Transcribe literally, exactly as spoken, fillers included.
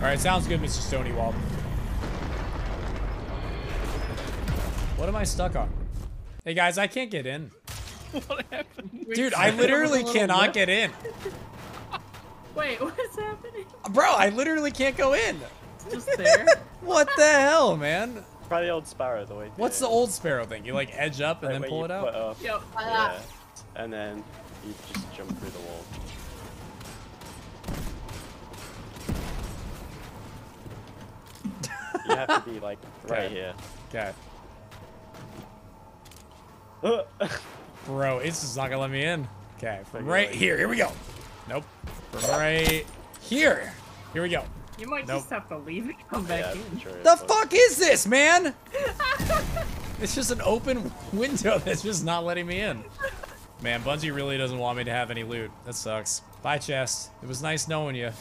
Alright, sounds good, Mister Stonewall. What am I stuck on? Hey guys, I can't get in. What happened? Dude, I literally cannot get in. Wait, what is happening? Bro, I literally can't go in. Just there? What the hell, man? Try the old sparrow the way. What's the old sparrow thing? You like edge up and right, then pull it out? Up, Yo, yeah. And then you just jump through the wall. You have to be like right okay. here. Okay. Bro, it's just not gonna let me in. Okay, from right here. Here we go. Nope. From right here. Here we go. You might nope. just have to leave and come back yeah, in. Sure the fuck fun. is this, man? It's just an open window that's just not letting me in. Man, Bungie really doesn't want me to have any loot. That sucks. Bye, Chest. It was nice knowing you.